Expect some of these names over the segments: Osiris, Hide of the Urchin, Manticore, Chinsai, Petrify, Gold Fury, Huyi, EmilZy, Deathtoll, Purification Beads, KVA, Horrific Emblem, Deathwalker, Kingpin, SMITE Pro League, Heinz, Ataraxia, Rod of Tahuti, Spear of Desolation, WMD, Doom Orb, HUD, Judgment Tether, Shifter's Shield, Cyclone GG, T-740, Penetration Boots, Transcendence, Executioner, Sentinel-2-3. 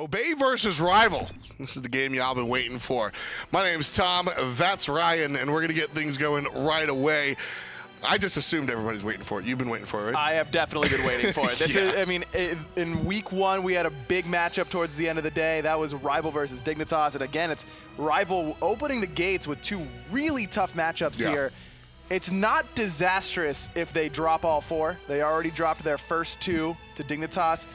Obey versus Rival. This is the game y'all been waiting for. My name's Tom, that's Ryan, and we're gonna get things going right away. I just assumed everybody's waiting for it. You've been waiting for it, right? I have definitely been waiting for it. This yeah. In week 1, we had a big matchup towards the end of the day. That was Rival versus Dignitas, and again, it's Rival opening the gates with two really tough matchups here. It's not disastrous if they drop all four. They already dropped their first two to Dignitas.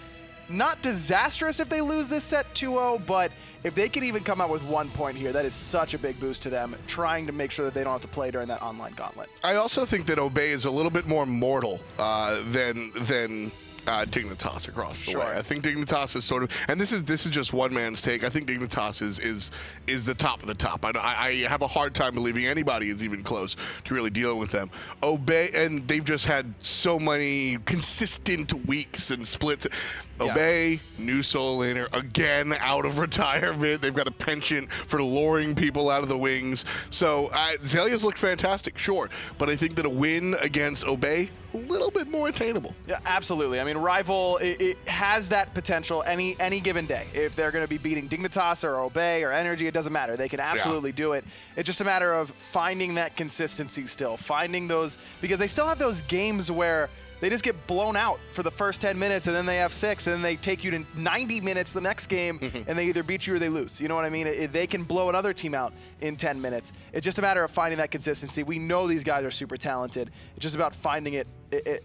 Not disastrous if they lose this set 2-0, but if they can even come out with 1 point here, that is such a big boost to them, trying to make sure that they don't have to play during that online gauntlet. I also think that Obey is a little bit more mortal than Dignitas across the way. I think Dignitas is sort of, and this is just one man's take. I think Dignitas is the top of the top. I have a hard time believing anybody is even close to really dealing with them. Obey, and they've just had so many consistent weeks and splits. Obey, new solo laner, again out of retirement. They've got a penchant for luring people out of the wings. So Xalia's looked fantastic, sure, but I think that a win against Obey, a little bit more attainable. Yeah, absolutely. I mean, Rival, it has that potential any given day. If they're going to be beating Dignitas or Obey or Energy, it doesn't matter. They can absolutely do it. It's just a matter of finding that consistency still, finding those, because they still have those games where they just get blown out for the first 10 minutes, and then they have 6, and then they take you to 90 minutes the next game, and they either beat you or they lose. You know what I mean? They can blow another team out in 10 minutes. It's just a matter of finding that consistency. We know these guys are super talented. It's just about finding it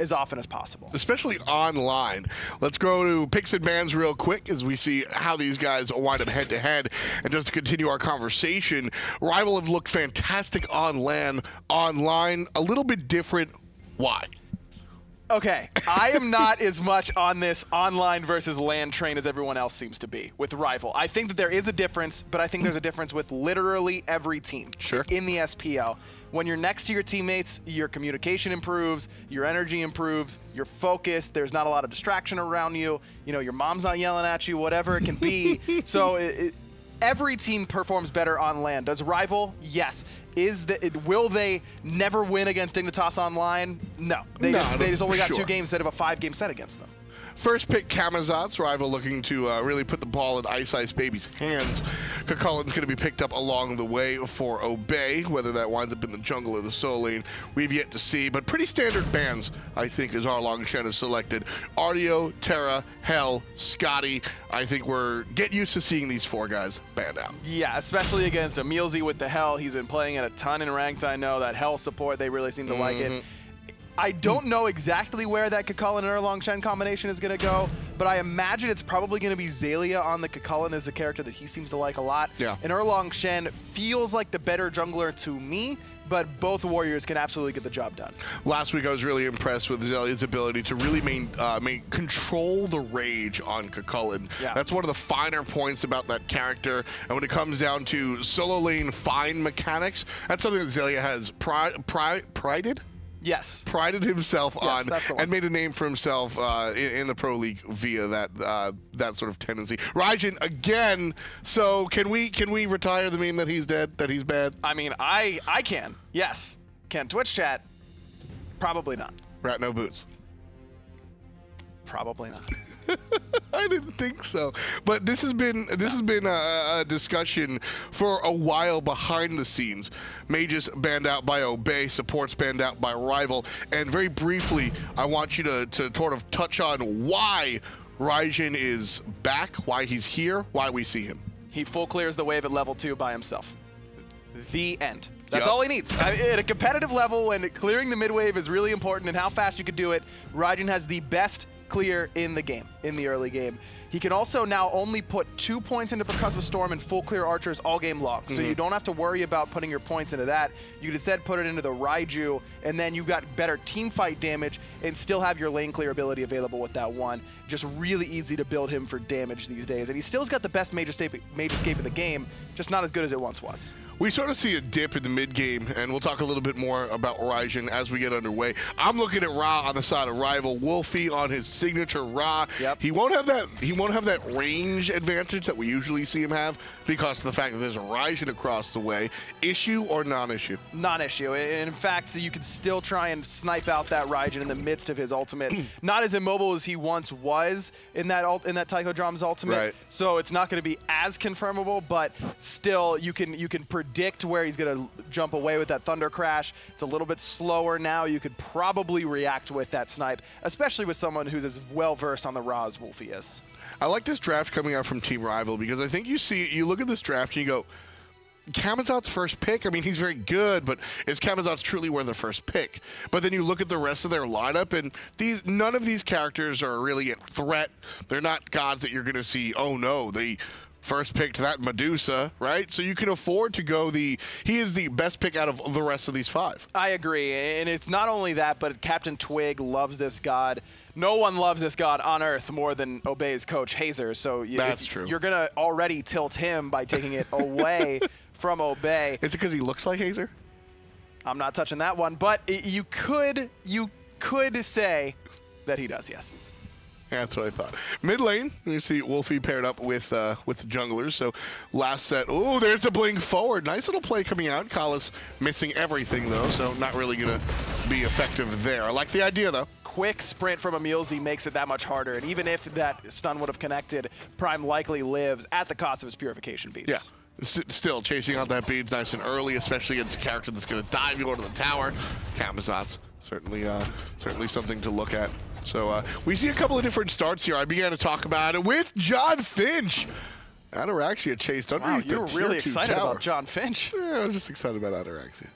as often as possible. Especially online. Let's go to picks and bans real quick as we see how these guys wind up head-to-head. And just to continue our conversation, Rival have looked fantastic on LAN, online, a little bit different. Why? Okay, I am not as much on this online versus LAN train as everyone else seems to be with Rival. I think that there is a difference, but I think there's a difference with literally every team in the SPL. When you're next to your teammates, your communication improves, your energy improves, you're focused, there's not a lot of distraction around you, you know, your mom's not yelling at you, whatever it can be. So every team performs better on LAN. Does Rival? Yes. Will they never win against Dignitas online? No. They just only got 2 games instead of a 5-game set against them. First pick, Camazotz. Rival looking to really put the ball in Ice Ice Baby's hands. Cu Chulainn's going to be picked up along the way for Obey, whether that winds up in the jungle or the soul lane, we've yet to see. But pretty standard bans, I think, as Erlang Shen has selected. Ardeo, Terra, Hell, Scotty. I think we're get used to seeing these 4 guys banned out. Yeah, especially against EmilZy with the Hell. He's been playing it a ton in ranked, I know. That Hell support, they really seem to like it. I don't know exactly where that Cu Chulainn and Erlang Shen combination is going to go, but I imagine it's probably going to be Xaliea on the Cu Chulainn as a character that he seems to like a lot. Yeah. And Erlang Shen feels like the better jungler to me, but both warriors can absolutely get the job done. Last week I was really impressed with Xalia's ability to really control the rage on Cu Chulainn. Yeah. That's one of the finer points about that character, and when it comes down to solo lane fine mechanics, that's something that Xaliea has prided himself on and made a name for himself in the Pro League via that that sort of tendency. Raijin again. So can we retire the meme that he's dead, that he's bad? I mean, I can. Yes. Can Twitch chat? Probably not. Rat no boots. Probably not. I didn't think so, but this has been a discussion for a while behind the scenes. Mages banned out by Obey, supports banned out by Rival, and very briefly, I want you to sort of touch on why Raijin is back, why he's here, why we see him. He full clears the wave at level 2 by himself. The end. That's all he needs. At a competitive level, and clearing the mid wave is really important, and how fast you can do it. Raijin has the best clear in the game, in the early game. He can also now only put 2 points into Percussive Storm and full clear archers all game long. So you don't have to worry about putting your points into that. You can instead put it into the Raiju, and then you got better team fight damage and still have your lane clear ability available with that one. Just really easy to build him for damage these days. And he still's got the best Magescape in the game, just not as good as it once was. we sort of see a dip in the mid-game, and we'll talk a little bit more about Raijin as we get underway. I'm looking at Ra on the side of Rival, Wlfy on his signature Ra. Yep. He won't have that range advantage that we usually see him have because of the fact that there's a Raijin across the way. Issue or non-issue? Non-issue. In fact, you can still try and snipe out that Raijin in the midst of his ultimate. Not as immobile as he once was in that Tychodrom's ultimate. Right. So it's not going to be as confirmable, but still you can predict where he's going to jump away with that Thunder Crash. It's a little bit slower now. You could probably react with that snipe, especially with someone who's as well versed on the Ra as Wlfy is. I like this draft coming out from Team Rival because I think you look at this draft and you go, Camazott's first pick, I mean, he's very good, but is Camazotz truly worth the first pick? But then you look at the rest of their lineup, and none of these characters are really a threat. They're not gods that you're going to see, oh no, they first picked that Medusa, right? So you can afford to go he is the best pick out of the rest of these five. I agree, and it's not only that, but Captain Twig loves this god. No one loves this god on Earth more than Obey's coach, Hazer, so that's true. You're going to already tilt him by taking it away from Obey. Is it because he looks like Hazer? I'm not touching that one, but you could say that he does, yes. That's what I thought. Mid lane, you see Wlfy paired up with the junglers. So last set, oh, there's the blink forward. Nice little play coming out. KaLaS missing everything though, so not really gonna be effective there. I like the idea though. Quick sprint from EmilZy makes it that much harder, and even if that stun would have connected, Prime likely lives at the cost of his purification beads. Yeah. Still chasing out that beads nice and early, especially against a character that's gonna dive you onto the tower. Camazotz, certainly something to look at. So we see a couple of different starts here. I began to talk about it with John Finch. Ataraxia chased underneath the tier 2 tower. Wow, you were really excited about John Finch. Yeah, I was just excited about Ataraxia.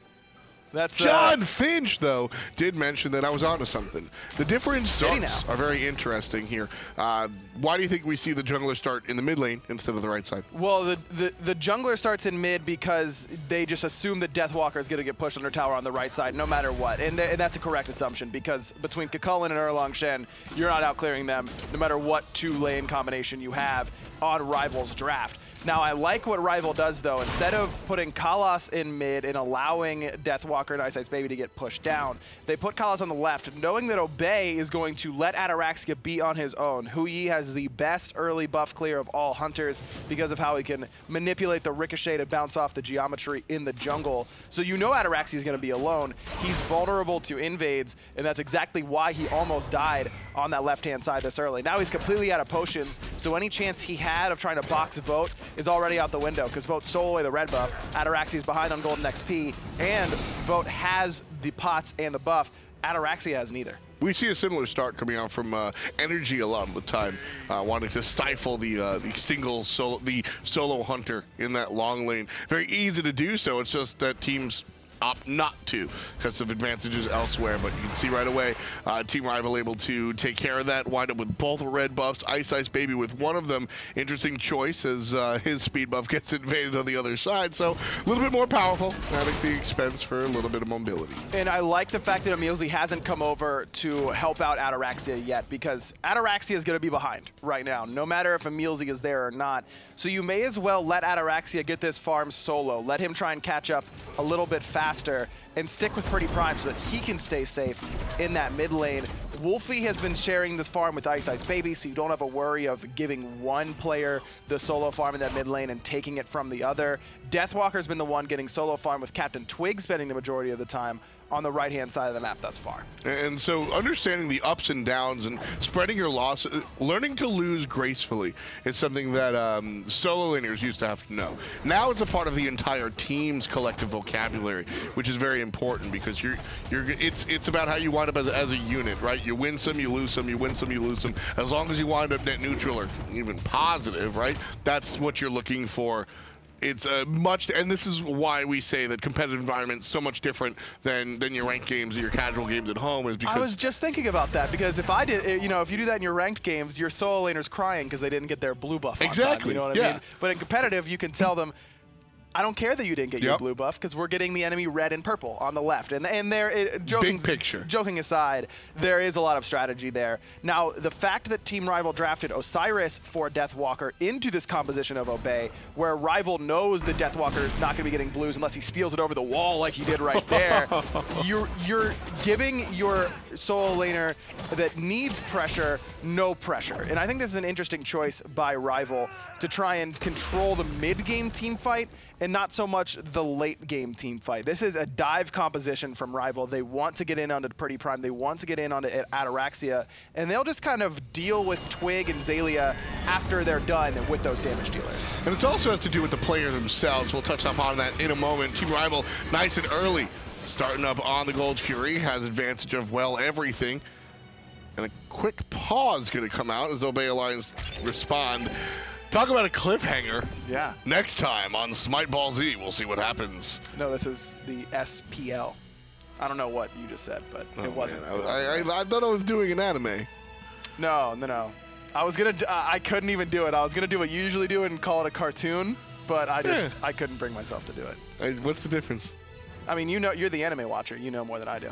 That's, John Finch, though, did mention that I was onto something. The different starts are very interesting here. Why do you think we see the jungler start in the mid lane instead of the right side? Well, the jungler starts in mid because they just assume that Deathwalker is going to get pushed under tower on the right side no matter what. And that's a correct assumption because between Cu Chulainn and Erlang Shen, you're not out-clearing them no matter what two-lane combination you have on Rival's draft. Now, I like what Rival does, though. Instead of putting KaLaS in mid and allowing Deathwalker and Ice Ice Baby to get pushed down, they put KaLaS on the left, knowing that Obey is going to let Ataraxia be on his own. Huyi has the best early buff clear of all hunters because of how he can manipulate the ricochet to bounce off the geometry in the jungle. So you know Ataraxia is going to be alone. He's vulnerable to invades, and that's exactly why he almost died on that left-hand side this early. Now he's completely out of potions, so any chance he had of trying to box Vote is already out the window because Vote stole away the red buff. Ataraxia's behind on golden XP, and Vote has the pots and the buff. Ataraxia has neither. We see a similar start coming out from Energy a lot of the time, wanting to stifle the solo hunter in that long lane. Very easy to do so. It's just that teams opt not to because of advantages elsewhere, but you can see right away Team Rival able to take care of that, wind up with both red buffs, Ice Ice Baby with one of them. Interesting choice as his speed buff gets invaded on the other side, so a little bit more powerful at the expense for a little bit of mobility. And I like the fact that EmilZy hasn't come over to help out Ataraxia yet because Ataraxia is going to be behind right now, no matter if EmilZy is there or not. So you may as well let Ataraxia get this farm solo, let him try and catch up a little bit faster and stick with Pretty Prime so that he can stay safe in that mid lane. Wlfy has been sharing this farm with Ice Ice Baby, so you don't have a worry of giving one player the solo farm in that mid lane and taking it from the other. Deathwalker's been the one getting solo farm with Captain Twig spending the majority of the time on the right-hand side of the map thus far. And so understanding the ups and downs and spreading your loss, learning to lose gracefully is something that solo laners used to have to know. Now it's a part of the entire team's collective vocabulary, which is very important because it's about how you wind up as a unit, right? You win some, you lose some, you win some, you lose some. As long as you wind up net neutral or even positive, right? That's what you're looking for. It's and this is why we say that competitive environment's so much different than your ranked games or your casual games at home is because I was just thinking about that because if you do that in your ranked games, your solo laner's crying because they didn't get their blue buff on time, you know what I mean? But in competitive, you can tell them, I don't care that you didn't get your blue buff because we're getting the enemy red and purple on the left. And there, joking aside, there is a lot of strategy there. Now, the fact that Team Rival drafted Osiris for Deathwalker into this composition of Obey, where Rival knows that Deathwalker is not going to be getting blues unless he steals it over the wall like he did right there, you're giving your solo laner that needs pressure no pressure. And I think this is an interesting choice by Rival to try and control the mid-game team fight and not so much the late game team fight. This is a dive composition from Rival. They want to get in onto Pretty Prime. They want to get in onto Ataraxia. And they'll just kind of deal with Twig and Xaliea after they're done with those damage dealers. And it also has to do with the player themselves. We'll touch upon that in a moment. Team Rival, nice and early, starting up on the Gold Fury, has advantage of, well, everything. And a quick pause going to come out as Obey Alliance respond. Talk about a cliffhanger. Yeah. Next time on Smite Ball Z, we'll see what happens. No, this is the SPL. I don't know what you just said, but it wasn't. I thought I was doing an anime. No, no, no. I was going to, I couldn't even do it. I was going to do what you usually do and call it a cartoon, but I just, I couldn't bring myself to do it. What's the difference? I mean, you know, you're the anime watcher. You know more than I do.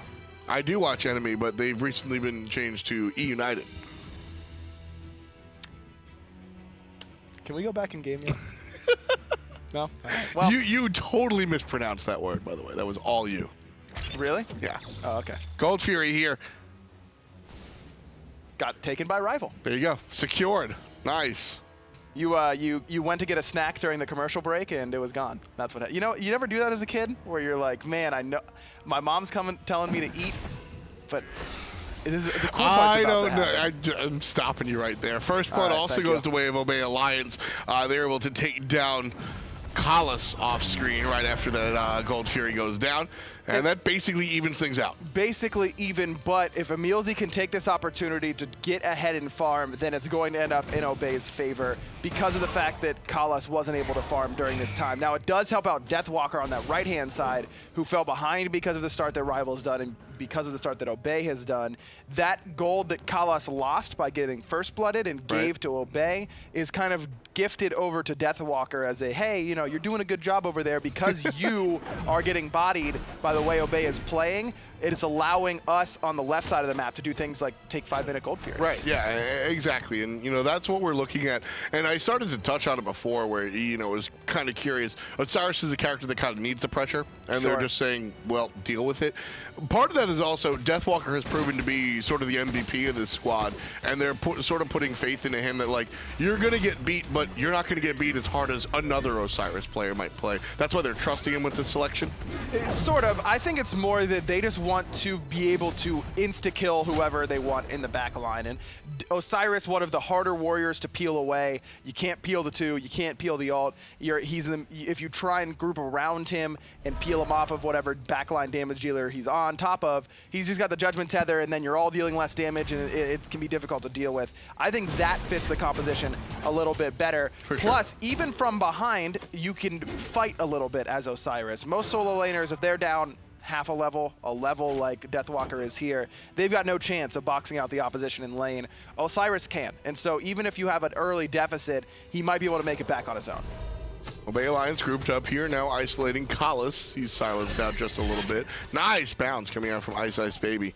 I do watch anime, but they've recently been changed to E-United. Can we go back in game yet? No? Right. Well, you totally mispronounced that word, by the way. That was all you. Really? Yeah. Oh, okay. Gold Fury here. Got taken by Rival. There you go. Secured. Nice. You went to get a snack during the commercial break and it was gone. That's what happened. You know, you never do that as a kid where you're like, man, I know my mom's coming telling me to eat, but I'm stopping you right there. First blood also goes the way of Obey Alliance. They're able to take down KaLaS off screen right after that Gold Fury goes down. And that basically evens things out. Basically even, but if EmilZy can take this opportunity to get ahead and farm, then it's going to end up in Obey's favor because of the fact that KaLaS wasn't able to farm during this time. Now, it does help out Deathwalker on that right-hand side, who fell behind because of the start that Rival's done and because of the start that Obey has done. That gold that KaLaS lost by getting first-blooded and gave to Obey is kind of gifted over to Deathwalker as a, hey, you know, you're doing a good job over there because you are getting bodied by the way Obey is playing. It's allowing us on the left side of the map to do things like take 5-minute Gold Furies. Right, yeah, exactly. And, you know, that's what we're looking at. And I started to touch on it before where, you know, I was kind of curious. Osiris is a character that kind of needs the pressure, and they're just saying, well, deal with it. Part of that is also Deathwalker has proven to be sort of the MVP of this squad, and they're sort of putting faith into him that, like, you're going to get beat, but you're not going to get beat as hard as another Osiris player might play. That's why they're trusting him with this selection. It's sort of. I think it's more that they just want to be able to insta-kill whoever they want in the back line. And Osiris, one of the harder warriors to peel away. You can't peel the two. You can't peel the ult. If you try and group around him and peel him off of whatever backline damage dealer he's on top of, he's just got the Judgment Tether, and then you're all dealing less damage, and it can be difficult to deal with. I think that fits the composition a little bit better. For Plus, even from behind, you can fight a little bit as Osiris. Most solo laners, if they're down half a level like Deathwalker is here, they've got no chance of boxing out the opposition in lane. Osiris can, and so even if you have an early deficit, he might be able to make it back on his own. Obey Alliance grouped up here, now isolating KaLaS. He's silenced out just a little bit. Nice bounce coming out from Ice Ice Baby.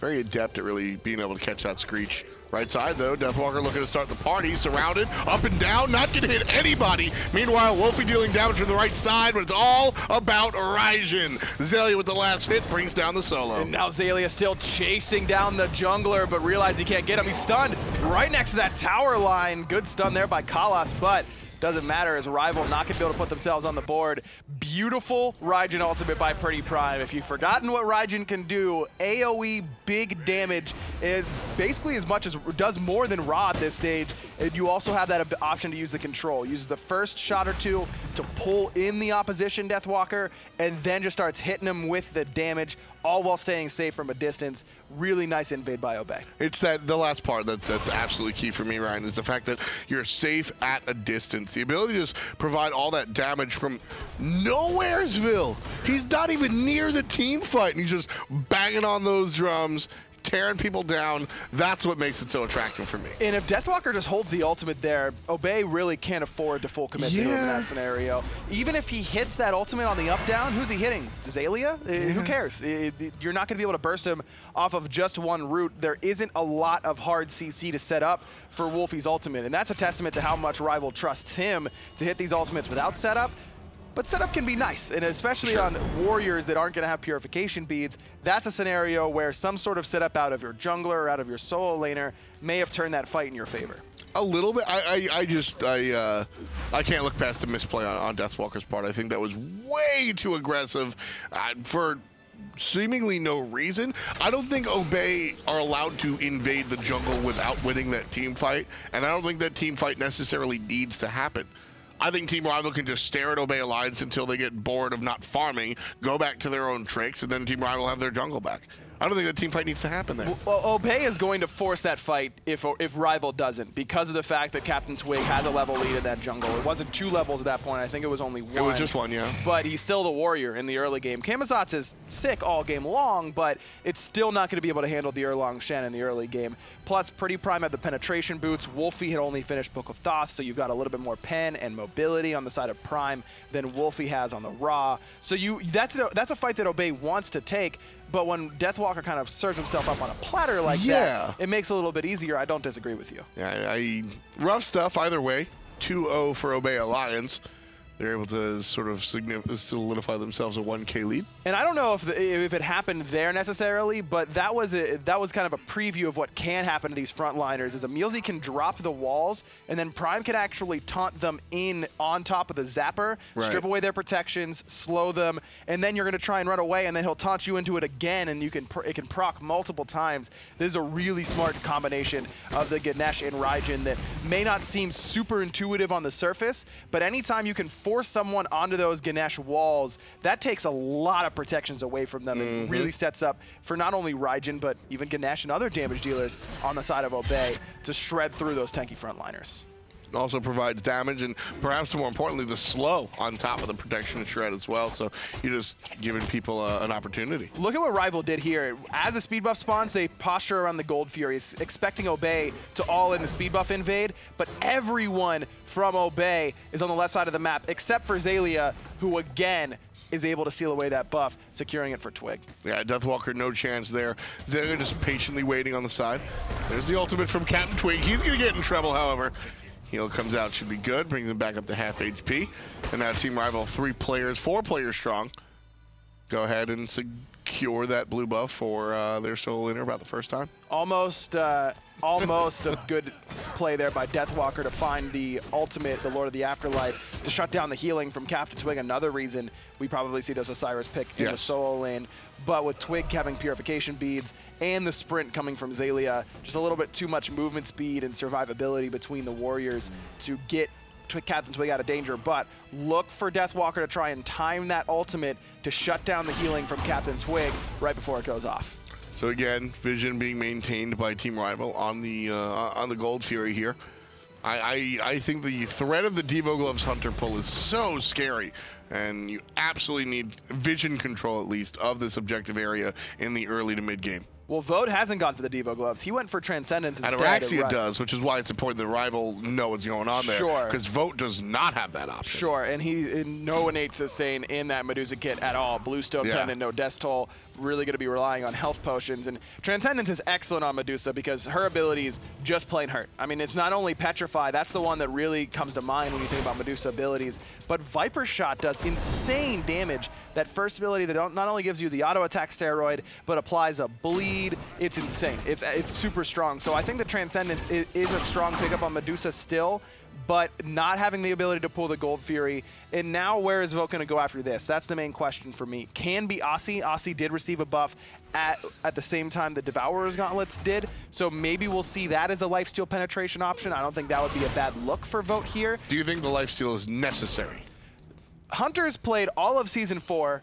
Very adept at really being able to catch that Screech. Right side, though, Deathwalker looking to start the party, surrounded, up and down, not going to hit anybody. Meanwhile, Wlfy dealing damage from the right side, but it's all about Raijin. Xaliea with the last hit brings down the solo. And now Xaliea still chasing down the jungler, but realizes he can't get him. He's stunned right next to that tower line. Good stun there by KaLaS, but doesn't matter as Rival not going to be able to put themselves on the board. Beautiful Raijin ultimate by Pretty Prime. If you've forgotten what Raijin can do, AoE big damage is basically as much as does more than Ra at this stage. And you also have that option to use the control. Uses the first shot or two to pull in the opposition Deathwalker, and then just starts hitting them with the damage, all while staying safe from a distance. Really nice invade by Obey. It's the last part that's absolutely key for me, Ryan, is the fact that you're safe at a distance. The ability to just provide all that damage from nowheresville. He's not even near the team fight, and he's just banging on those drums, tearing people down. That's what makes it so attractive for me. And if Deathwalker just holds the ultimate there, Obey really can't afford to full commit to him in that scenario. Even if he hits that ultimate on the up down, who's he hitting? Xaliea? Who cares? You're not going to be able to burst him off of just one route. There isn't a lot of hard CC to set up for Wlfy's ultimate, and that's a testament to how much Rival trusts him to hit these ultimates without setup. But setup can be nice, and especially on warriors that aren't going to have purification beads, that's a scenario where some sort of setup out of your jungler or out of your solo laner may have turned that fight in your favor. A little bit. I can't look past the misplay on Deathwalker's part. I think that was way too aggressive for seemingly no reason. I don't think Obey are allowed to invade the jungle without winning that team fight, and I don't think that team fight necessarily needs to happen. I think Team Rival can just stare at Obey Alliance until they get bored of not farming, go back to their own tricks, and then Team Rival have their jungle back. I don't think that team fight needs to happen there. Well, Obey is going to force that fight if Rival doesn't, because of the fact that Captain Twig has a level lead in that jungle. It wasn't two levels at that point. I think it was only one. It was just one, yeah. But he's still the warrior in the early game. Camazotz is sick all game long, but it's still not going to be able to handle the Erlang Shen in the early game. Plus, Pretty Prime had the penetration boots. Wlfy had only finished Book of Thoth, so you've got a little bit more pen and mobility on the side of Prime than Wlfy has on the Ra. So that's a fight that Obey wants to take. But when Deathwalker kind of serves himself up on a platter like that, it makes it a little bit easier. I don't disagree with you. Yeah, rough stuff either way. 2-0 for Obey Alliance. They're able to sort of solidify themselves a 1K lead. And I don't know if it happened there necessarily, but that was kind of a preview of what can happen to these frontliners. Is EmilZy can drop the walls, and then Prime can actually taunt them in on top of the zapper, strip away their protections, slow them, and then you're going to try and run away, and then he'll taunt you into it again, and it can proc multiple times. This is a really smart combination of the Ganesh and Raijin that may not seem super intuitive on the surface, but anytime you can force someone onto those Ganesh walls, that takes a lot of protections away from them and really sets up for not only Raijin, but even Ganesh and other damage dealers on the side of Obey to shred through those tanky frontliners. Also provides damage and perhaps more importantly, the slow on top of the protection shred as well. So you're just giving people an opportunity. Look at what Rival did here. As the speed buff spawns, they posture around the Gold Fury, expecting Obey to all in the speed buff invade, but everyone from Obey is on the left side of the map, except for Xaliea, who again is able to seal away that buff, securing it for Twig. Yeah, Deathwalker, no chance there. Xaliea just patiently waiting on the side. There's the ultimate from Captain Twig. He's gonna get in trouble, however. Heal comes out, should be good, brings him back up to half HP. And now Team Rival, four players strong. Go ahead and secure that blue buff for their solo laner about the first time. Almost a good play there by Deathwalker to find the ultimate, the Lord of the Afterlife, to shut down the healing from Captain Twig. Another reason we probably see those Osiris pick in the solo lane. But with Twig having purification beads and the sprint coming from Xaliea, just a little bit too much movement speed and survivability between the warriors to get Captain Twig out of danger. But look for Deathwalker to try and time that ultimate to shut down the healing from Captain Twig right before it goes off. So again, vision being maintained by Team Rival on the Gold Fury here. I think the threat of the Devo Gloves Hunter pull is so scary, and you absolutely need vision control at least of this objective area in the early to mid game. Well, Vote hasn't gone for the Devo Gloves. He went for Transcendence instead. Ataraxia does, which is why it's important that Rival know what's going on there. Sure. Because Vote does not have that option. Sure, and no innate sustain in that Medusa kit at all. Bluestone pendant, no Death Toll. Really going to be relying on health potions. And Transcendence is excellent on Medusa because her abilities just plain hurt. I mean, it's not only Petrify. That's the one that really comes to mind when you think about Medusa abilities. But Viper Shot does insane damage. That first ability that not only gives you the auto attack steroid, but applies a bleed. It's insane. It's super strong. So I think the Transcendence is a strong pickup on Medusa still, but not having the ability to pull the Gold Fury. And now where is Vote going to go after this? That's the main question for me. Can be Aussie. Aussie did receive a buff at the same time the Devourer's Gauntlets did. So maybe we'll see that as a lifesteal penetration option. I don't think that would be a bad look for Vote here. Do you think the lifesteal is necessary? Hunters played all of Season 4,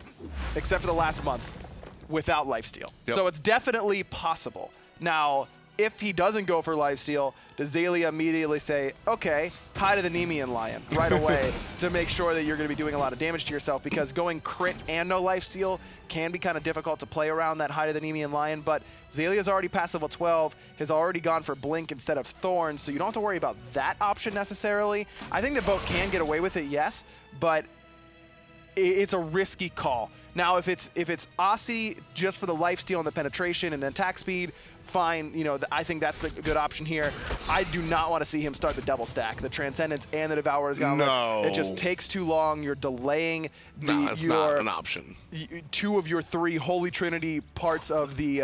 except for the last month, without lifesteal. So it's definitely possible. Now, if he doesn't go for lifesteal, does Xaliea immediately say, okay, tie to the Nemean Lion right away to make sure that you're going to be doing a lot of damage to yourself, because going crit and no lifesteal can be kind of difficult to play around that Hide of the Nemean Lion, but Xalia's already past level 12, has already gone for Blink instead of Thorn, so you don't have to worry about that option necessarily. I think the boat can get away with it, yes, but it's a risky call. Now, if it's Aussie just for the lifesteal and the penetration and attack speed, fine, you know, I think that's the good option here. I do not want to see him start the double stack, the Transcendence and the Devourer's Gauntlets. No. It just takes too long. You're delaying the, it's not an option. Two of your three Holy Trinity parts of the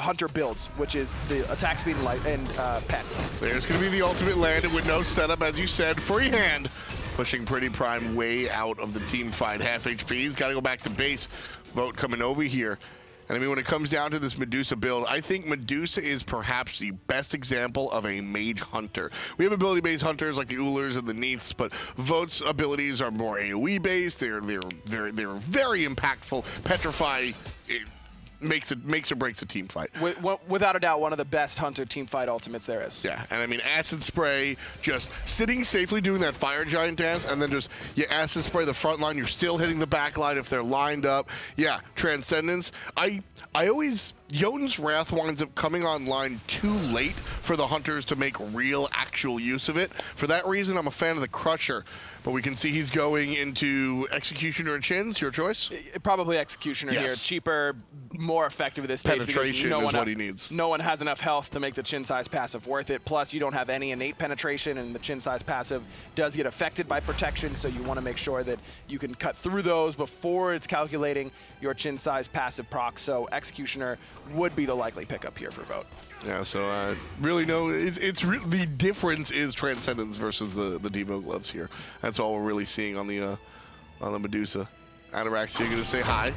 Hunter builds, which is the attack speed and light and pet. There's going to be the ultimate landing with no setup, as you said, free hand. Pushing Pretty Prime way out of the team fight. Half HP, he's got to go back to base. Vote coming over here. And I mean, when it comes down to this Medusa build, I think Medusa is perhaps the best example of a mage hunter. We have ability-based hunters like the Ullers and the Neiths, but Vote's abilities are more AoE-based. They're very impactful. Petrify makes or breaks a team fight. Without a doubt, one of the best hunter team fight ultimates there is. Yeah, and I mean, acid spray, just sitting safely doing that fire giant dance, and then just you acid spray the front line. You're still hitting the back line if they're lined up. Yeah, Transcendence. I always, Jotun's Wrath winds up coming online too late for the hunters to make real, actual use of it. For that reason, I'm a fan of the Crusher. But we can see he's going into Executioner and Chins. Your choice? Probably Executioner here. Cheaper, more effective at this stage. Penetration is what he needs. No one has enough health to make the Chinsai's passive worth it. Plus, you don't have any innate penetration, and the Chinsai's passive does get affected by protection, so you want to make sure that you can cut through those before it's calculating your Chinsai's passive proc. So Executioner would be the likely pickup here for Vote. Yeah, so really no, the difference is Transcendence versus the Devo gloves here. That's all we're really seeing on the Medusa. Ataraxia, you're gonna say hi.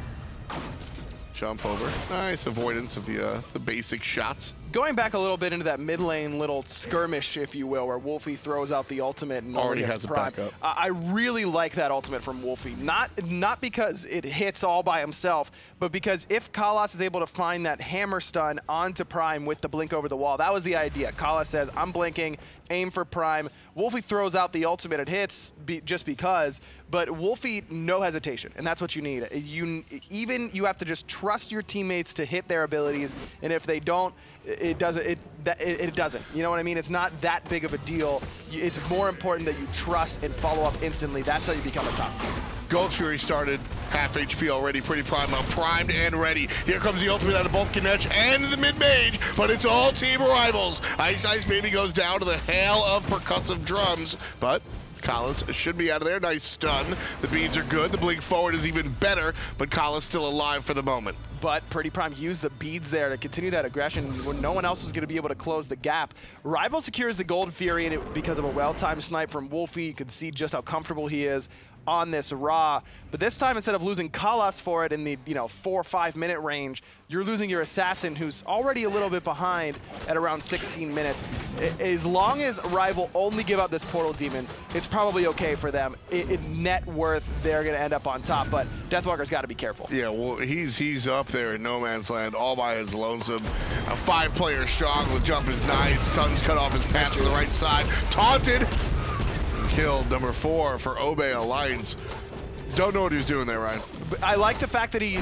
Jump over. Nice avoidance of the basic shots. Going back a little bit into that mid lane little skirmish, if you will, where Wlfy throws out the ultimate and already has Prime. A backup. I really like that ultimate from Wlfy. Not because it hits all by himself, but because if KaLaS is able to find that hammer stun onto Prime with the blink over the wall, that was the idea. KaLaS says, I'm blinking, aim for Prime. Wlfy throws out the ultimate, it hits just because, but Wlfy, no hesitation, and that's what you need. You have to just trust your teammates to hit their abilities, and if they don't, it doesn't. You know what I mean? It's not that big of a deal. It's more important that you trust and follow up instantly. That's how you become a top team. Gold Fury started, half HP already, Pretty Prime up, primed and ready. Here comes the ultimate out of both Kinech and the mid-mage, but it's all team rivals. Ice Ice Baby goes down to the hail of percussive drums, but KaLaS should be out of there. Nice stun. The beads are good. The blink forward is even better, but KaLaS still alive for the moment. But Pretty Prime used the beads there to continue that aggression when no one else was going to be able to close the gap. Rival secures the Gold Fury, and because of a well-timed snipe from Wlfy, you can see just how comfortable he is on this Ra. But this time, instead of losing KaLaS for it in the 4 or 5 minute range, you're losing your assassin, who's already a little bit behind at around 16 minutes. As long as Rival only give up this Portal Demon, it's probably okay for them. In net worth, they're going to end up on top, but Deathwalker's got to be careful. Yeah, well, he's up there in no man's land all by his lonesome. A 5-player strong with jump is nice. Sun's cut off his path to the right side. Taunted. Killed number 4 for Obey Alliance. Don't know what he was doing there, Ryan. But I like the fact that he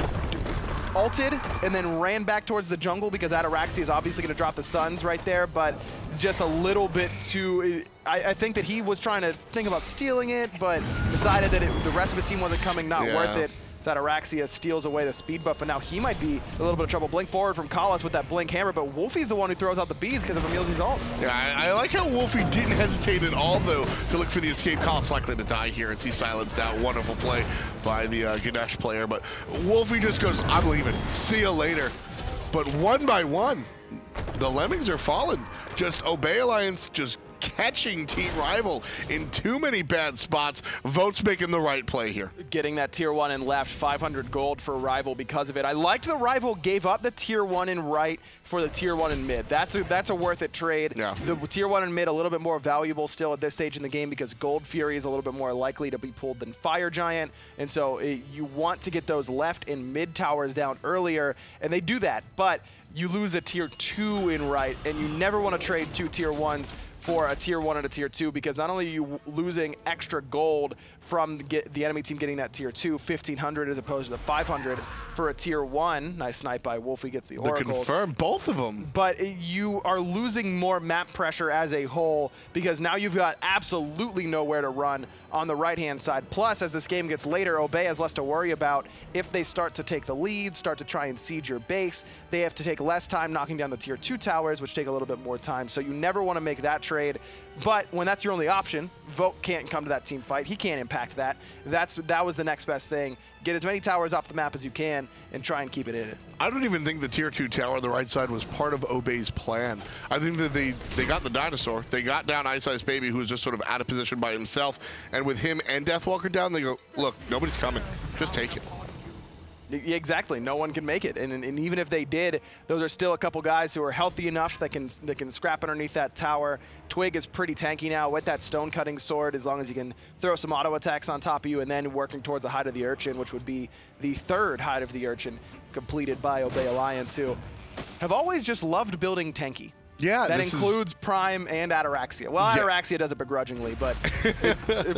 ulted and then ran back towards the jungle, because Ataraxia is obviously going to drop the suns right there, but just a little bit too... I think that he was trying to think about stealing it, but decided that the rest of his team wasn't coming, not worth it. So Ataraxia steals away the speed buff, but now he might be a little bit of trouble. Blink forward from KaLaS with that blink hammer, but Wolfie's the one who throws out the beads because of EmilZy's ult. Yeah, I like how Wlfy didn't hesitate at all, though, to look for the escape. KaLaS likely to die here as he silenced out. Wonderful play by the Ganesh player, but Wlfy just goes, I'm leaving, see you later. But one by one, the Lemmings are falling. Just Obey Alliance just catching Team Rival in too many bad spots. Vote's making the right play here. Getting that Tier 1 and left, 500 gold for Rival because of it. I liked the Rival gave up the Tier 1 and right for the Tier 1 and mid. That's a worth it trade. Yeah. The Tier 1 and mid a little bit more valuable still at this stage in the game because Gold Fury is a little bit more likely to be pulled than Fire Giant. And so you want to get those left and mid towers down earlier, and they do that. But you lose a tier 2 in right, and you never want to trade 2 tier 1s for a tier 1 and a tier 2, because not only are you losing extra gold from the enemy team getting that tier 2, 1,500 as opposed to the 500 for a tier 1. Nice snipe by Wlfy, gets the oracles. They confirmed both of them. But you are losing more map pressure as a whole, because now you've got absolutely nowhere to run on the right-hand side. Plus, as this game gets later, Obey has less to worry about. If they start to take the lead, start to try and siege your base, they have to take less time knocking down the tier 2 towers, which take a little bit more time. So you never want to make that trade. But when that's your only option, Vote can't come to that team fight. He can't impact that. That was the next best thing. Get as many towers off the map as you can and try and keep it in it. I don't even think the tier 2 tower on the right side was part of Obey's plan. I think that they got the dinosaur. They got down Ice Ice Baby, who was just sort of out of position by himself. And with him and Deathwalker down, they go, look, nobody's coming. Just take it. Exactly, no one can make it, and even if they did, those are still a couple guys who are healthy enough that can scrap underneath that tower. Twig is pretty tanky now with that stone cutting sword, as long as he can throw some auto attacks on top of you, and then working towards a Hide of the Urchin, which would be the third Hide of the Urchin completed by Obey Alliance, who have always just loved building tanky. Yeah, that includes Prime and Ataraxia. Well, yeah. Ataraxia does it begrudgingly, but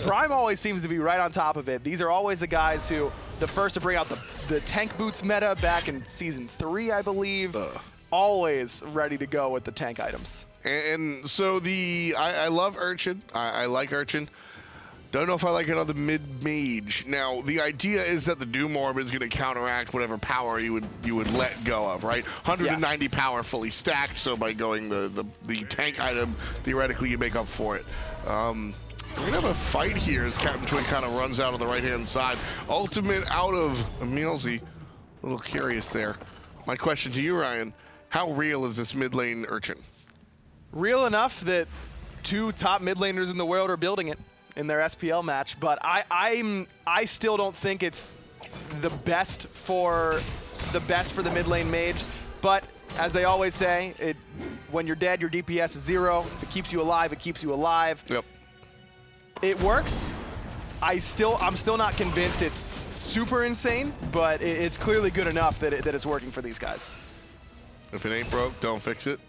Prime always seems to be right on top of it. These are always the guys who, the first to bring out the tank boots meta back in Season 3, I believe. Always ready to go with the tank items. And so I love Urchin. I like Urchin. Don't know if I like it on the mid-mage. Now, the idea is that the Doom Orb is going to counteract whatever power you would let go of, right? 190 yes. Power fully stacked, so by going the tank item, theoretically you make up for it. We're going to have a fight here as Captain Twig kind of runs out on the right-hand side. Ultimate out of EmilZy. A little curious there. My question to you, Ryan, how real is this mid-lane Urchin? Real enough that two top mid-laners in the world are building it in their SPL match, but I still don't think it's the best for the mid lane mage. But as they always say, when you're dead, your DPS is 0. If it keeps you alive, it keeps you alive. Yep. It works. I'm still not convinced it's super insane, but it's clearly good enough that it's working for these guys. If it ain't broke, don't fix it.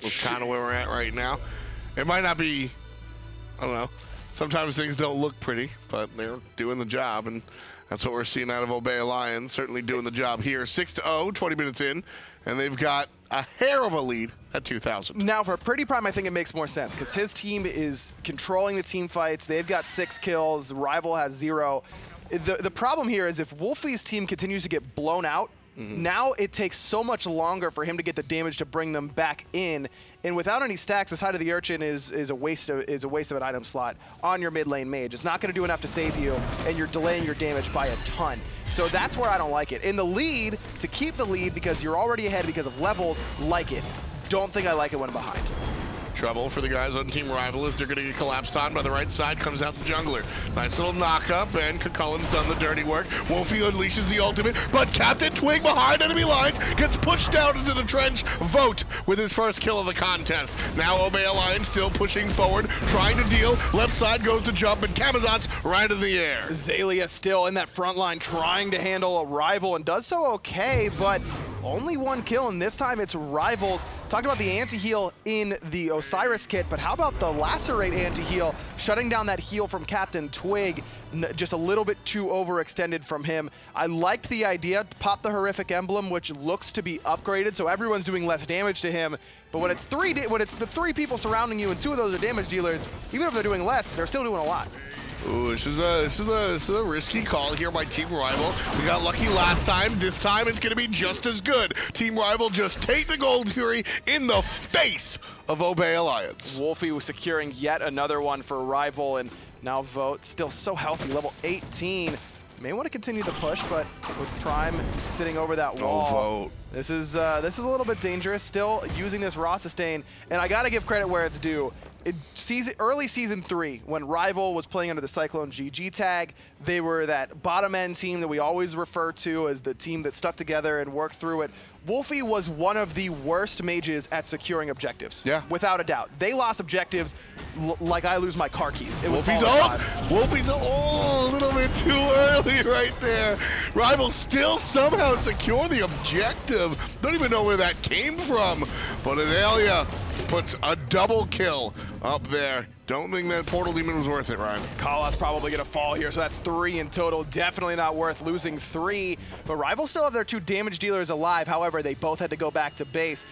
That's kind of where we're at right now. It might not be, I don't know. Sometimes things don't look pretty, but they're doing the job, and that's what we're seeing out of Obey Alliance, certainly doing the job here. 6-0, 20 minutes in, and they've got a hair of a lead at 2,000. Now, for Pretty Prime, I think it makes more sense, because his team is controlling the team fights. They've got 6 kills. Rival has 0. The problem here is if Wlfy's team continues to get blown out, now it takes so much longer for him to get the damage to bring them back in, and without any stacks, this Hide of the Urchin is a waste of an item slot on your mid lane mage. It's not going to do enough to save you, and you're delaying your damage by a ton. So that's where I don't like it. In the lead, to keep the lead because you're already ahead because of levels, like it. Don't think I like it when I'm behind. Trouble for the guys on Team Rival as they're going to get collapsed on by the right side. Comes out the jungler. Nice little knock-up, and KaLaS's done the dirty work. Wlfy unleashes the ultimate, but Captain Twig behind enemy lines gets pushed down into the trench. Vote with his first kill of the contest. Now Obey Alliance still pushing forward, trying to deal. Left side goes to jump, and Camazotz right in the air. Xaliea still in that front line trying to handle a rival, and does so okay, but only 1 kill, and this time it's Rivals. Talked about the anti-heal in the Osiris kit, but how about the Lacerate anti-heal? Shutting down that heal from Captain Twig, just a little bit too overextended from him. I liked the idea, pop the Horrific Emblem, which looks to be upgraded, so everyone's doing less damage to him. But when it's the three people surrounding you and 2 of those are damage dealers, even if they're doing less, they're still doing a lot. Ooh, this is a risky call here by Team Rival. We got lucky last time. This time it's going to be just as good. Team Rival just take the Gold Fury in the face of Obey Alliance. Wlfy was securing yet another one for Rival, and now Vote still so healthy, level 18. May want to continue the push, but with Prime sitting over that wall, Vote. This is a little bit dangerous. Still using this raw sustain, and I got to give credit where it's due. Early Season 3, when Rival was playing under the Cyclone GG tag, they were that bottom end team that we always refer to as the team that stuck together and worked through it. Wlfy was one of the worst mages at securing objectives. Yeah, without a doubt. They lost objectives like I lose my car keys. It was Wlfy's ult. Wlfy's ult. Oh, a little bit bit too early right there. Rival still somehow secure the objective. Don't even know where that came from. But Xaliea puts a double kill up there. Don't think that Portal Demon was worth it, Ryan. KaLaS probably gonna fall here, so that's 3 in total. Definitely not worth losing 3. But Rival still have their 2 damage dealers alive. However, they both had to go back to base.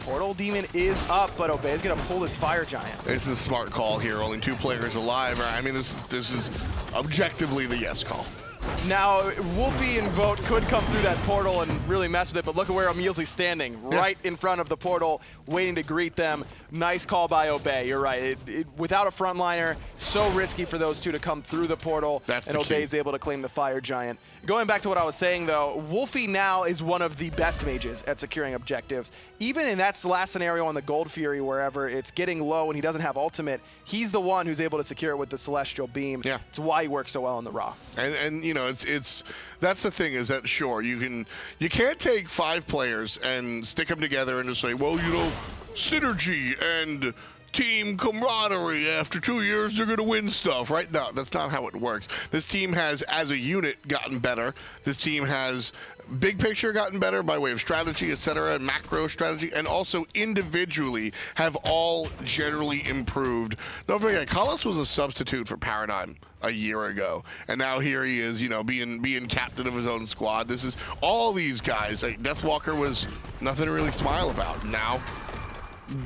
Portal Demon is up, but Obey is gonna pull his Fire Giant. This is a smart call here. Only 2 players alive. Right? I mean, this is objectively the yes call. Now, Wlfy and Vote could come through that portal and really mess with it, but look at where EmilZy's standing, right in front of the portal, waiting to greet them. Nice call by Obey, you're right. Without a frontliner, so risky for those two to come through the portal, and Obey's able to claim the Fire Giant. Going back to what I was saying, though, Wlfy now is one of the best mages at securing objectives. Even in that last scenario on the Gold Fury, wherever it's getting low and he doesn't have ultimate, he's the one who's able to secure it with the Celestial Beam. Yeah. It's why he works so well on the Ra. And you know, that's the thing, is that sure, you can't take 5 players and stick them together and just say, well, you know, synergy and team camaraderie, after 2 years they're gonna win stuff, right? No, that's not how it works. This team has, as a unit, gotten better. This team has, big picture, gotten better by way of strategy, etc., macro strategy, and also individually have all generally improved. Don't forget, KaLaS was a substitute for Paradigm a year ago, and now here he is, you know, being captain of his own squad. This is all these guys. Like, Deathwalker was nothing to really smile about. Now,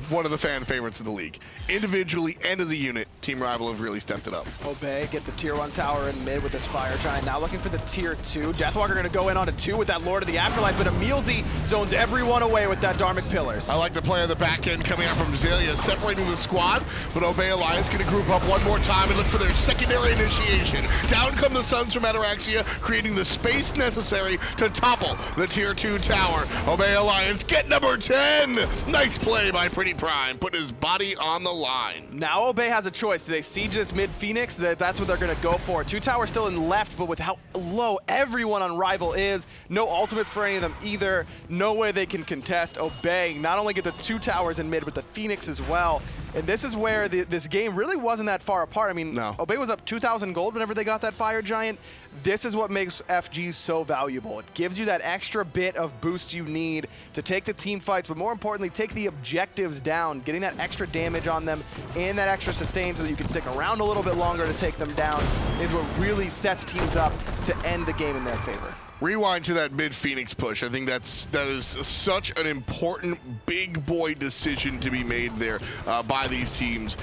one of the fan favorites of the league. Individually and as a unit, Team Rival have really stepped it up. Obey get the tier 1 tower in mid with this Fire Giant. Now looking for the tier 2. Deathwalker gonna go in on a 2 with that Lord of the Afterlife, but EmilZy zones everyone away with that Dharmic Pillars. I like the play on the back end coming out from Xaliea, separating the squad, but Obey Alliance gonna group up one more time and look for their secondary initiation. Down come the Suns from Ataraxia, creating the space necessary to topple the tier 2 tower. Obey Alliance get number 10! Nice play by Pretty Prime, put his body on the line. Now Obey has a choice. Do they siege this mid Phoenix? That's what they're gonna go for. 2 towers still in left, but with how low everyone on Rival is, no ultimates for any of them either. No way they can contest. Obey not only get the 2 towers in mid, but the Phoenix as well. And this is where this game really wasn't that far apart. I mean, no. Obey was up 2,000 gold whenever they got that Fire Giant. This is what makes FG so valuable. It gives you that extra bit of boost you need to take the team fights, but more importantly, take the objectives down, getting that extra damage on them and that extra sustain so that you can stick around a little bit longer to take them down is what really sets teams up to end the game in their favor. Rewind to that mid Phoenix push. I think that is such an important big boy decision to be made there by these teams.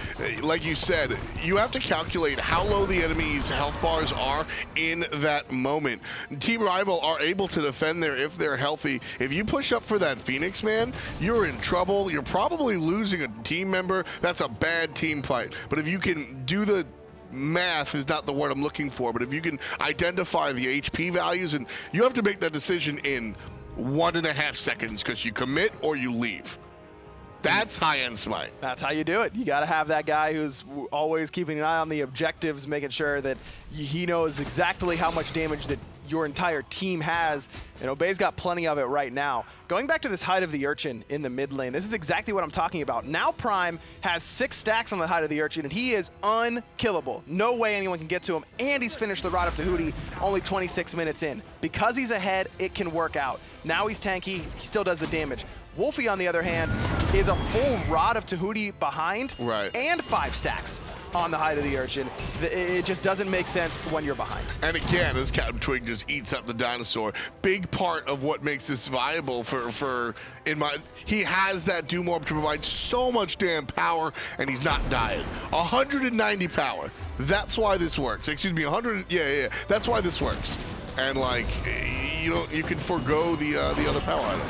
Like you said, you have to calculate how low the enemy's health bars are in that moment. Team Rival are able to defend there if they're healthy. If you push up for that Phoenix, man, you're in trouble. You're probably losing a team member. That's a bad team fight. But if you can do the math is not the word I'm looking for, but if you can identify the HP values, and you have to make that decision in 1.5 seconds because you commit or you leave. That's high-end smite. That's how you do it. You got to have that guy who's always keeping an eye on the objectives, making sure that he knows exactly how much damage that your entire team has, and Obey's got plenty of it right now. Going back to this Hide of the Urchin in the mid lane, this is exactly what I'm talking about. Now Prime has 6 stacks on the Hide of the Urchin, and he is unkillable. No way anyone can get to him, and he's finished the Rod of Tahuti only 26 minutes in. Because he's ahead, it can work out. Now he's tanky, he still does the damage. Wlfy, on the other hand, is a full Rod of Tahuti behind, and 5 stacks on the Hide of the Urchin. It just doesn't make sense when you're behind. And again, as Captain Twig just eats up the dinosaur, big part of what makes this viable he has that Doom Orb to provide so much damn power, and he's not dying. 190 power, that's why this works. Excuse me, 100, yeah, that's why this works. And like, you can forego the other power item.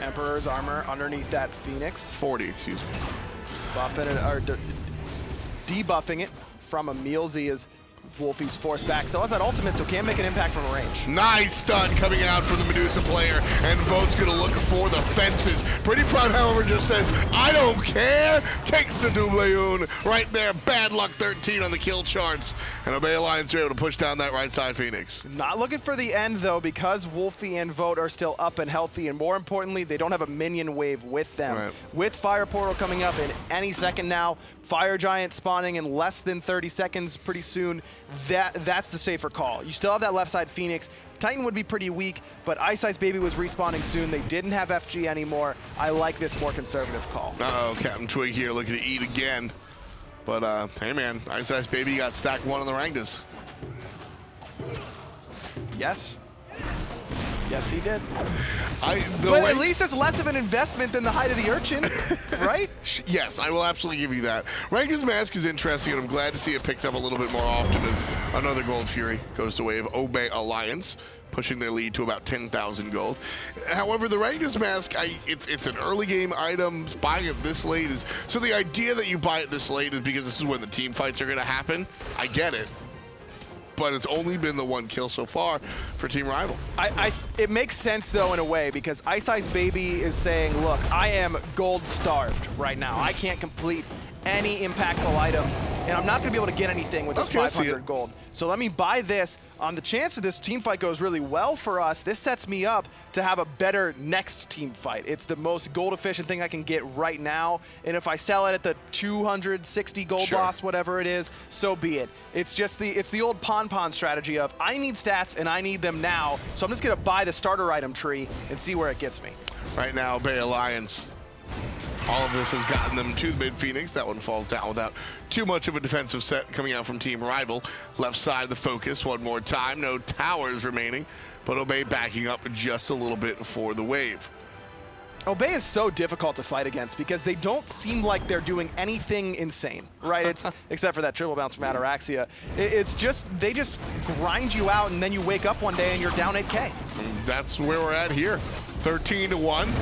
Emperor's Armor underneath that Phoenix. 40, excuse me. Buffing it, or debuffing it from EmilZy as Wlfy's forced back. So has that ultimate, so can make an impact from range. Nice stun coming out from the Medusa player, and Vote's gonna look for the fences. Pretty Prime, however, just says, I don't care, takes the Doubleoon right there. Bad luck 13 on the kill charts, and Obey Alliance are able to push down that right side Phoenix. Not looking for the end, though, because Wlfy and Vote are still up and healthy, and more importantly, they don't have a minion wave with them. With Fire Portal coming up in any second now, Fire Giant spawning in less than 30 seconds pretty soon, that's the safer call. You still have that left side Phoenix. Titan would be pretty weak, but Ice Ice Baby was respawning soon. They didn't have FG anymore. I like this more conservative call. Uh-oh, Captain Twig here looking to eat again. But, hey man, Ice Ice Baby got stack one on the Rangas. Yes. Yes, he did. But at least it's less of an investment than the Hide of the Urchin, right? Yes, I will absolutely give you that. Rankin's Mask is interesting, and I'm glad to see it picked up a little bit more often as another Gold Fury goes the way of Obey Alliance, pushing their lead to about 10,000 gold. However, the Rankin's Mask, it's an early game item. Buying it this late is... So the idea that you buy it this late is because this is when the team fights are going to happen. I get it. But it's only been the one kill so far for Team Rival. It makes sense, though, in a way, because Ice Ice Baby is saying, look, I am gold-starved right now. I can't complete any impactful items, and I'm not going to be able to get anything with this 500 gold. So let me buy this. On the chance that this team fight goes really well for us, this sets me up to have a better next team fight. It's the most gold-efficient thing I can get right now, and if I sell it at the 260 gold boss, whatever it is, so be it. It's just the old pon-pon strategy of I need stats and I need them now, so I'm just going to buy the starter item tree and see where it gets me. Right now, Obey Alliance. All of this has gotten them to the mid-Phoenix. That one falls down without too much of a defensive set coming out from Team Rival. Left side of the focus one more time. No towers remaining, but Obey backing up just a little bit for the wave. Obey is so difficult to fight against because they don't seem like they're doing anything insane, right? It's except for that triple bounce from Ataraxia. It's just, they just grind you out and then you wake up one day and you're down 8K. That's where we're at here. 13-1,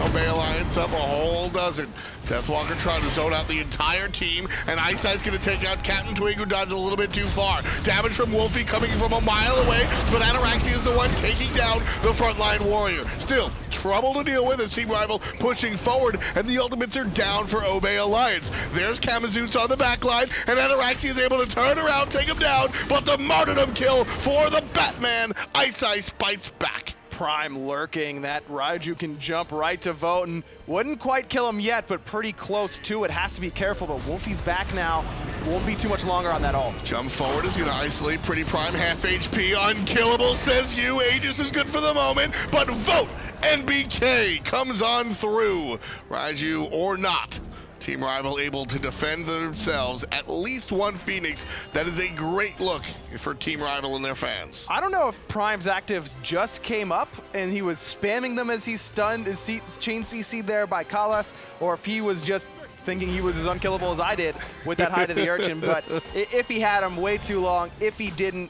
Obey Alliance up a whole dozen. Deathwalker trying to zone out the entire team, and Ice Ice gonna take out Captain Twig, who dives a little bit too far. Damage from Wlfy coming from a mile away, but Ataraxia is the one taking down the frontline warrior. Still, trouble to deal with as Team Rival pushing forward, and the ultimates are down for Obey Alliance. There's Camazotz on the back line, and Ataraxia is able to turn around, take him down, but the martyrdom kill for the Batman. Ice Ice bites back. Prime lurking, that Raiju can jump right to Vote and wouldn't quite kill him yet, but pretty close to it. Has to be careful, but Wlfy's back now. Won't be too much longer on that ult. Jump forward is gonna isolate Pretty Prime, half HP, unkillable, says you. Aegis is good for the moment, but Vote NBK comes on through. Raiju or not, Team Rival able to defend themselves at least one Phoenix. That is a great look for Team Rival and their fans. I don't know if Prime's actives just came up and he was spamming them as he's stunned and chain CC'd there by KaLaS, or if he was just thinking he was as unkillable as I did with that Hide of the Urchin, but if he had him way too long, if he didn't,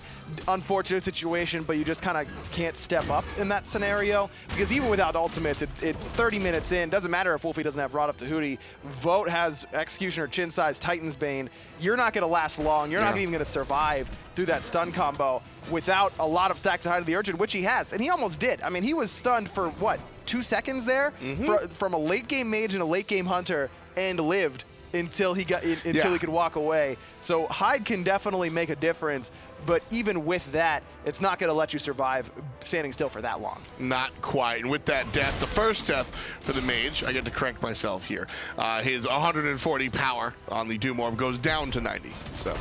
unfortunate situation, but you just kind of can't step up in that scenario, because even without ultimates, 30 minutes in, doesn't matter if Wlfy doesn't have Rod up to Hootie, Vote has Executioner, Chinsai's Titan's Bane, you're not going to last long, you're not even going to survive through that stun combo without a lot of stacks to Hide of the Urchin, which he has, and he almost did. I mean, he was stunned for, what, 2 seconds there? From a late-game mage and a late-game hunter, and lived until he got he could walk away. So Hyde can definitely make a difference, but even with that, it's not going to let you survive standing still for that long. Not quite. And with that death, the first death for the mage, I get to correct myself here. His 140 power on the Doom Orb goes down to 90. So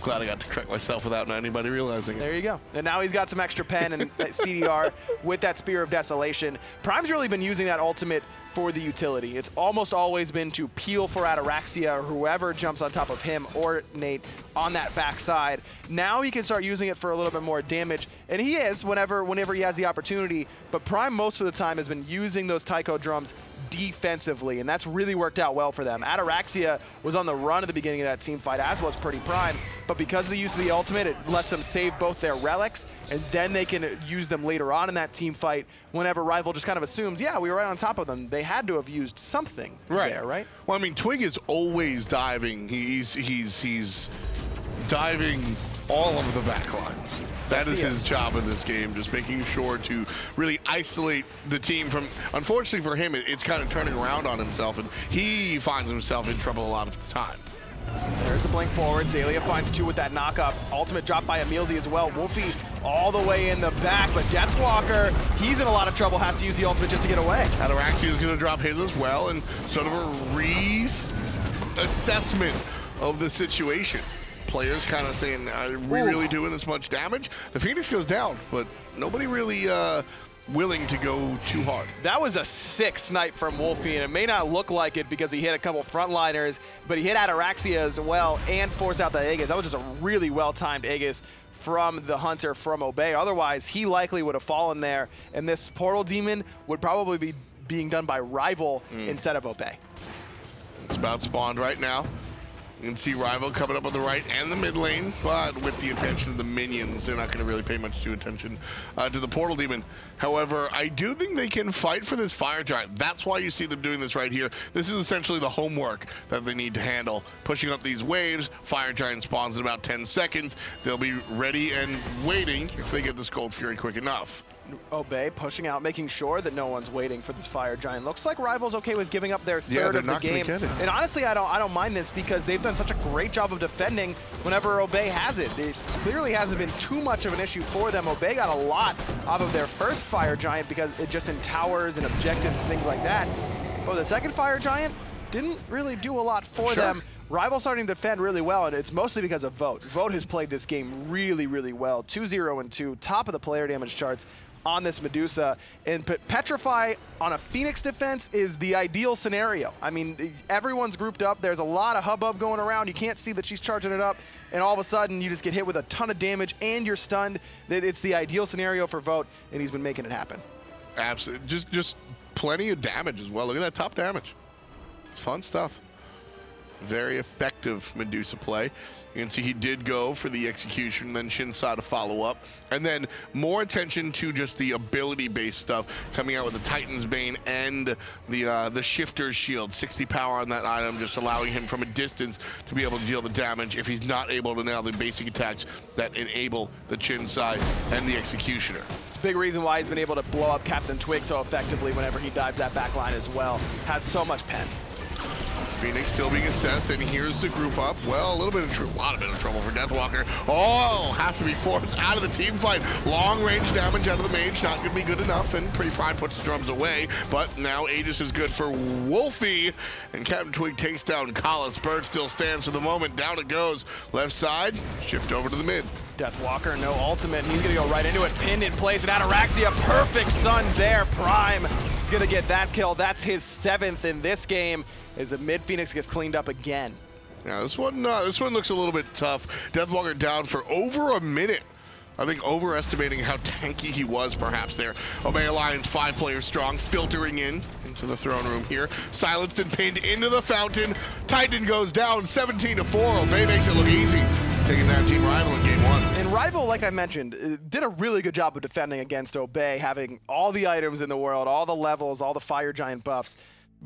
glad I got to correct myself without anybody realizing it. There you go. And now he's got some extra pen and CDR with that Spear of Desolation. Prime's really been using that ultimate for the utility. It's almost always been to peel for Ataraxia or whoever jumps on top of him or Nate on that backside. Now he can start using it for a little bit more damage, and he is whenever he has the opportunity, but Prime most of the time has been using those Tycho drums defensively, and that's really worked out well for them. Ataraxia was on the run at the beginning of that team fight, as was Pretty Prime, but because of the use of the ultimate, it lets them save both their relics, and then they can use them later on in that team fight whenever Rival just kind of assumes, yeah, we were right on top of them. They had to have used something there, right? Well, I mean, Twig is always diving. He's diving all of the backlines. That is his job in this game, just making sure to really isolate the team from, unfortunately for him, it's kind of turning around on himself, and he finds himself in trouble a lot of the time. There's the blink forward. Xaliea finds two with that knockup. Ultimate drop by EmilZy as well. Wlfy all the way in the back, but Deathwalker, he's in a lot of trouble, has to use the ultimate just to get away. Ataraxia is going to drop his as well, and sort of a reassessment of the situation. players kind of saying, are we really doing this much damage? The Phoenix goes down, but nobody really willing to go too hard. That was a sick snipe from Wlfy, and it may not look like it because he hit a couple frontliners, but he hit Ataraxia as well and forced out that Aegis. That was just a really well-timed Aegis from the Hunter from Obey. Otherwise, he likely would have fallen there, and this Portal Demon would probably be being done by Rival instead of Obey. It's about spawned right now. You can see Rival coming up on the right and the mid lane, but with the attention of the minions, they're not going to really pay much attention to the Portal Demon. However, I do think they can fight for this Fire Giant. That's why you see them doing this right here. This is essentially the homework that they need to handle. Pushing up these waves, Fire Giant spawns in about 10 seconds. They'll be ready and waiting if they get this Gold Fury quick enough. Obey pushing out, making sure that no one's waiting for this Fire Giant. Looks like Rival's okay with giving up their third of the game. And honestly, I don't mind this because they've done such a great job of defending whenever Obey has it. It clearly hasn't been too much of an issue for them. Obey got a lot off of their first Fire Giant because it just in towers and objectives and things like that. But the second Fire Giant didn't really do a lot for them. Rival starting to defend really well, and it's mostly because of Vote. Vote has played this game really, really well. 2-0-2, top of the player damage charts on this Medusa, and Petrify on a Phoenix defense is the ideal scenario. I mean, everyone's grouped up, there's a lot of hubbub going around, you can't see that she's charging it up, and all of a sudden you just get hit with a ton of damage and you're stunned. It's the ideal scenario for Vote, and he's been making it happen. Absolutely, just plenty of damage as well. Look at that top damage. It's fun stuff. Very effective Medusa play. You can see he did go for the execution, then Chinsai to follow up. And then more attention to just the ability-based stuff, coming out with the Titan's Bane and the Shifter's Shield. 60 power on that item, just allowing him from a distance to be able to deal the damage if he's not able to nail the basic attacks that enable the Chinsai and the Executioner. It's a big reason why he's been able to blow up Captain Twig so effectively whenever he dives that back line as well. Has so much pen. Phoenix still being assessed, and here's the group up. Well, a lot of bit of trouble for Deathwalker. Oh, have to be forced out of the team fight. Long range damage out of the mage, not going to be good enough, and Pretty Prime puts the drums away. But now Aegis is good for Wlfy, and Captain Twig takes down KaLaS. Bird still stands for the moment. Down it goes. Left side, shift over to the mid. Deathwalker, no ultimate, and he's going to go right into it. Pinned in place, and Ataraxia, perfect suns there. Prime is going to get that kill. That's his 7th in this game. Is the mid Phoenix gets cleaned up again. Yeah, this one looks a little bit tough. Deathwalker down for over a minute. I think overestimating how tanky he was perhaps there. Obey Alliance, 5 players strong, filtering in into the throne room here. Silenced and pinned into the fountain. Titan goes down 17-4. Obey makes it look easy, taking that Team Rival in game one. And Rival, like I mentioned, did a really good job of defending against Obey, having all the items in the world, all the levels, all the Fire Giant buffs.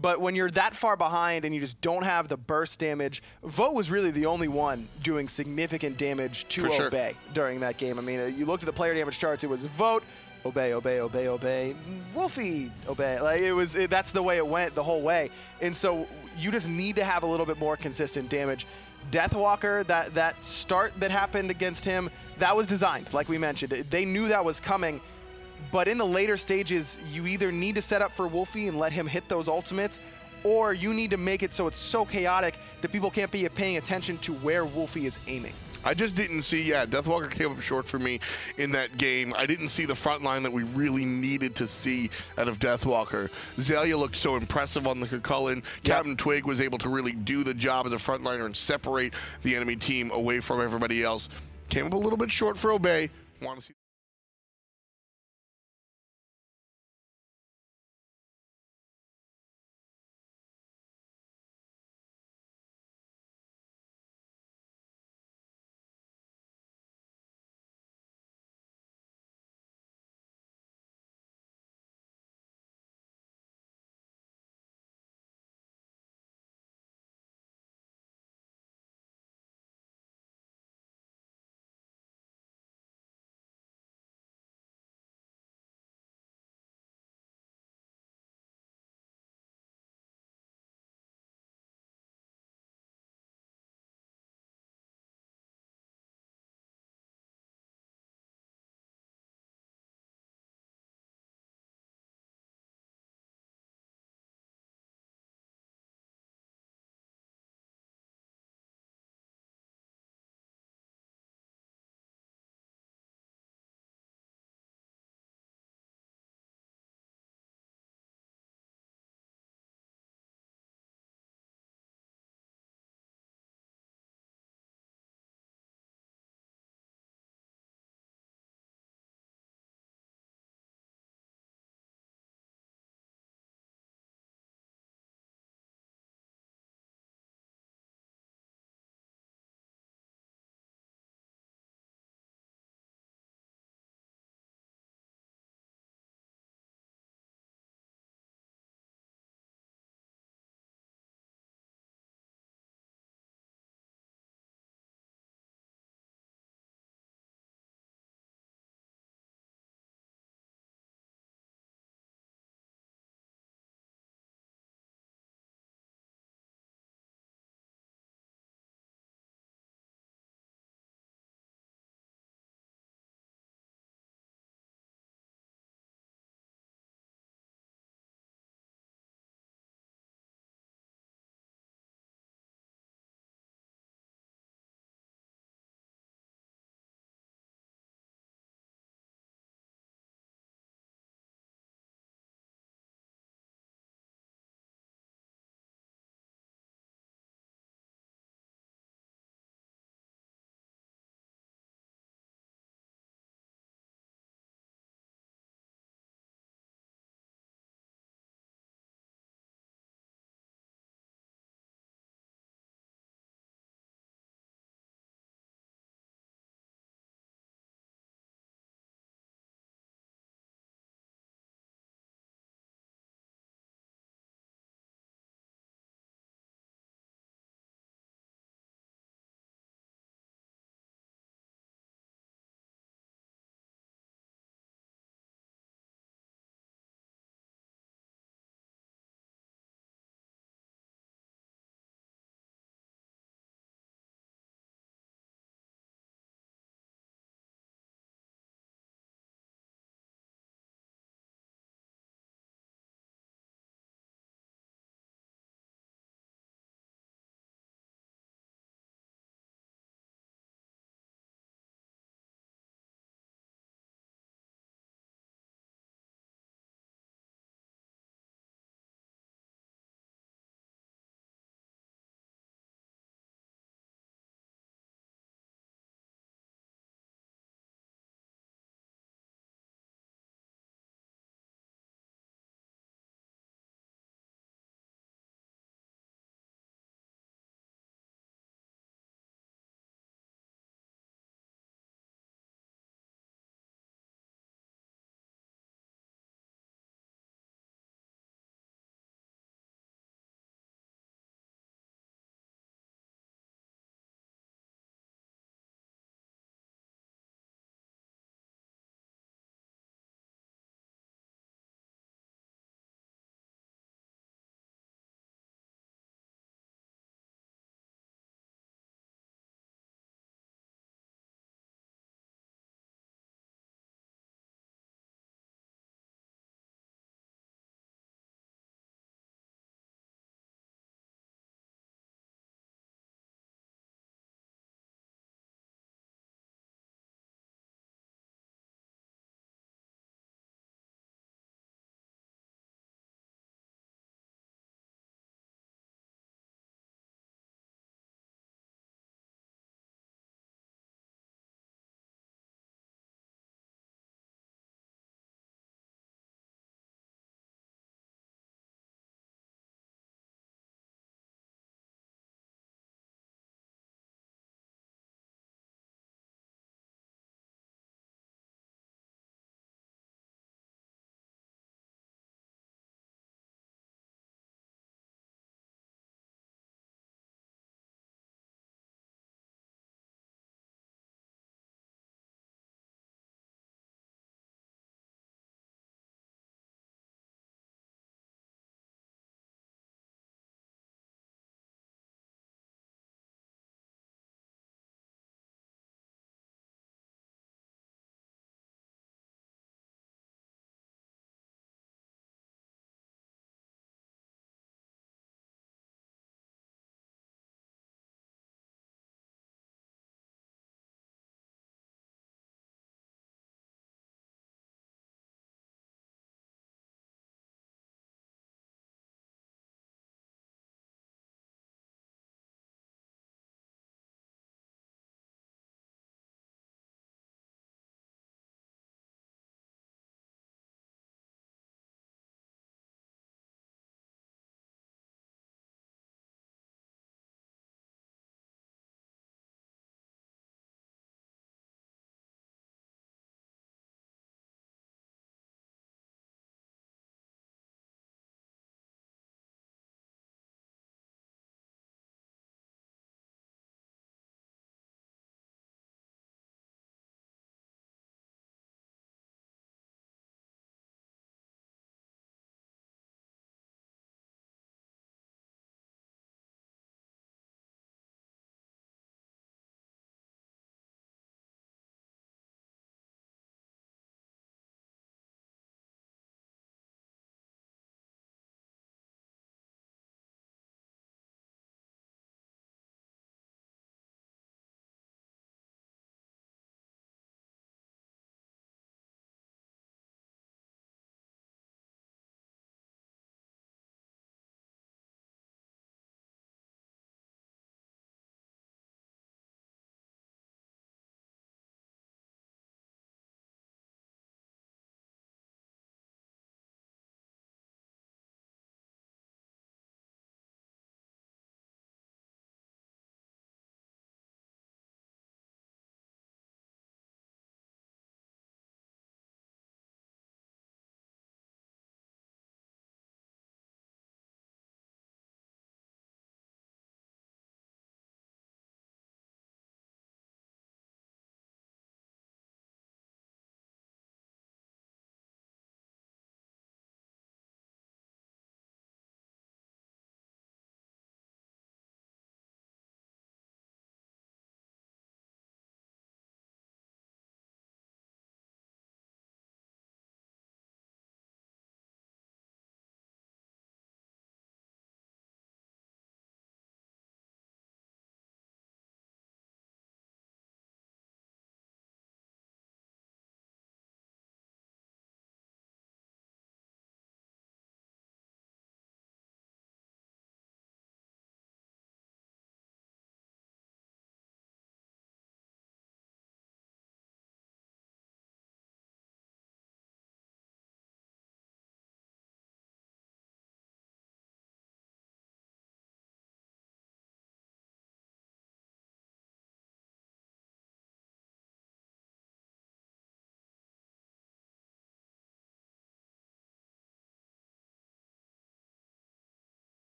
But when you're that far behind and you just don't have the burst damage, Vote was really the only one doing significant damage to Obey during that game. I mean, you looked at the player damage charts, it was Vote, Obey, Obey, Obey, Obey, Wlfy, Obey. Like that's the way it went the whole way. And so you just need to have a little bit more consistent damage. Deathwalker, that start that happened against him, that was designed, like we mentioned. They knew that was coming. But in the later stages, you either need to set up for Wlfy and let him hit those ultimates, or you need to make it so it's so chaotic that people can't be paying attention to where Wlfy is aiming. I just didn't see, Deathwalker came up short for me in that game. I didn't see the front line that we really needed to see out of Deathwalker. Xaliea looked so impressive on the Cu Chulainn. Captain Twig was able to really do the job as a frontliner and separate the enemy team away from everybody else. Came up a little bit short for Obey. Want to see